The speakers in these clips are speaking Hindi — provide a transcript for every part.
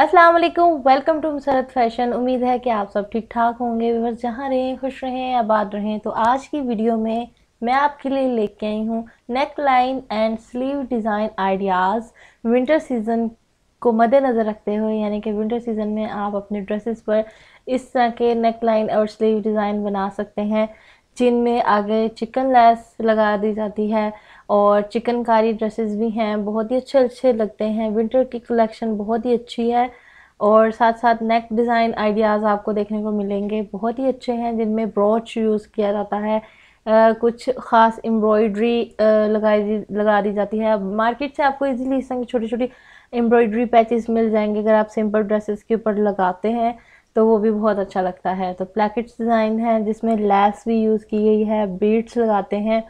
अस्सलाम वालेकुम, वेलकम टू मुसरत फैशन। उम्मीद है कि आप सब ठीक ठाक होंगे। व्यूअर्स जहाँ रहें, खुश रहें, आबाद रहें। तो आज की वीडियो में मैं आपके लिए लेके आई हूँ neckline and sleeve design ideas winter season को मद्देनज़र रखते हुए, यानी कि विंटर सीज़न में आप अपने ड्रेसेस पर इस तरह के नेक लाइन और स्लीव डिज़ाइन बना सकते हैं, जिनमें आगे चिकन लैस लगा दी जाती है। और चिकनकारी ड्रेसेस भी हैं, बहुत ही अच्छे लगते हैं। विंटर की कलेक्शन बहुत ही अच्छी है और साथ साथ नेक डिज़ाइन आइडियाज़ आपको देखने को मिलेंगे, बहुत ही अच्छे हैं, जिनमें ब्रोच यूज़ किया जाता है, कुछ ख़ास एम्ब्रॉयडरी लगा दी जाती है। मार्केट से आपको इजीली इस तरह की छोटी छोटी एम्ब्रॉयडरी पैचेस मिल जाएंगे। अगर आप सिंपल ड्रेसेस के ऊपर लगाते हैं तो वो भी बहुत अच्छा लगता है। तो प्लेकेट्स डिज़ाइन है जिसमें लैस भी यूज़ की गई है, बीड्स लगाते हैं,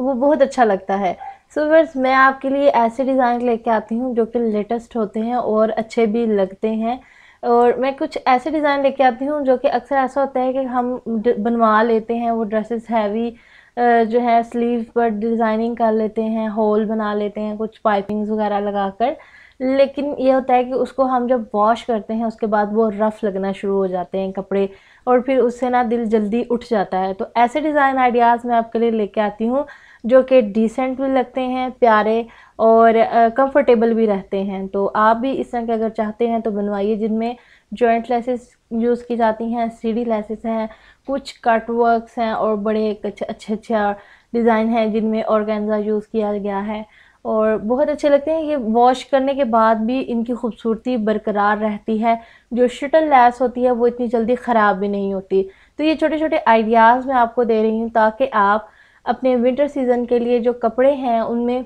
वो बहुत अच्छा लगता है। सो फ्रेंड्स, मैं आपके लिए ऐसे डिज़ाइन लेके आती हूँ जो कि लेटेस्ट होते हैं और अच्छे भी लगते हैं। और मैं कुछ ऐसे डिज़ाइन लेके आती हूँ जो कि अक्सर ऐसा होता है कि हम बनवा लेते हैं वो ड्रेसेस, हैवी जो है स्लीव पर डिज़ाइनिंग कर लेते हैं, होल बना लेते हैं कुछ पाइपिंग्स वगैरह लगा कर, लेकिन ये होता है कि उसको हम जब वॉश करते हैं उसके बाद वो रफ़ लगना शुरू हो जाते हैं कपड़े, और फिर उससे ना दिल जल्दी उठ जाता है। तो ऐसे डिज़ाइन आइडियाज़ मैं आपके लिए लेके आती हूँ जो कि डिसेंट भी लगते हैं, प्यारे और कंफर्टेबल भी रहते हैं। तो आप भी इस तरह के अगर चाहते हैं तो बनवाइए, जिनमें जॉइंट लेसेस यूज़ की जाती हैं, सीढ़ी लेसेस हैं, कुछ कट वर्क्स हैं, और बड़े अच्छे डिज़ाइन हैं जिनमें ऑर्गेन्जा यूज़ किया गया है और बहुत अच्छे लगते हैं। ये वॉश करने के बाद भी इनकी खूबसूरती बरकरार रहती है। जो शटल लैस होती है वो इतनी जल्दी ख़राब भी नहीं होती। तो ये छोटे छोटे आइडियाज़ मैं आपको दे रही हूँ ताकि आप अपने विंटर सीज़न के लिए जो कपड़े हैं उनमें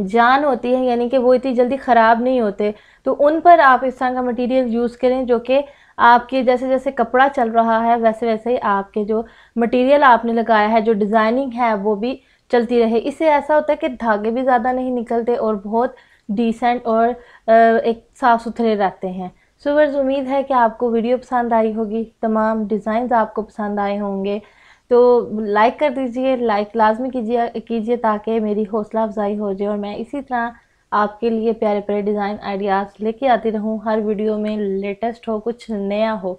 जान होती है, यानी कि वो इतनी जल्दी ख़राब नहीं होते। तो उन पर आप इस तरह का मटेरियल यूज़ करें जो कि आपके जैसे जैसे कपड़ा चल रहा है वैसे वैसे ही आपके जो मटेरियल आपने लगाया है, जो डिज़ाइनिंग है, वो भी चलती रहे। इससे ऐसा होता है कि धागे भी ज़्यादा नहीं निकलते और बहुत डिसेंट और एक साफ़ सुथरे रहते हैं। सो फ्रेंड्स, उम्मीद है कि आपको वीडियो पसंद आई होगी, तमाम डिज़ाइंस आपको पसंद आए होंगे। तो लाइक कर दीजिए, लाइक लाजमी कीजिए ताकि मेरी हौसला अफजाई हो जाए और मैं इसी तरह आपके लिए प्यारे प्यारे डिज़ाइन आइडियाज़ लेके आती रहूँ। हर वीडियो में लेटेस्ट हो, कुछ नया हो।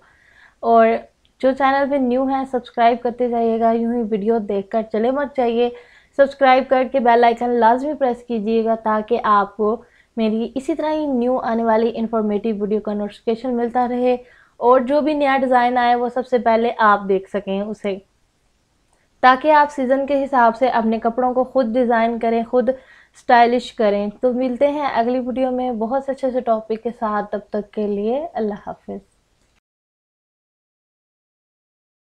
और जो चैनल पे न्यू है सब्सक्राइब करते जाइएगा, यूँ ही वीडियो देख कर चले मत जाइए, सब्सक्राइब करके बेल आइकन लाजमी प्रेस कीजिएगा ताकि आपको मेरी इसी तरह ही न्यू आने वाली इन्फॉर्मेटिव वीडियो का नोटिफिकेशन मिलता रहे और जो भी नया डिज़ाइन आए वो सबसे पहले आप देख सकें उसे, ताकि आप सीज़न के हिसाब से अपने कपड़ों को खुद डिज़ाइन करें, खुद स्टाइलिश करें। तो मिलते हैं अगली वीडियो में बहुत से अच्छे टॉपिक के साथ। तब तक के लिए अल्लाह हाफिज़।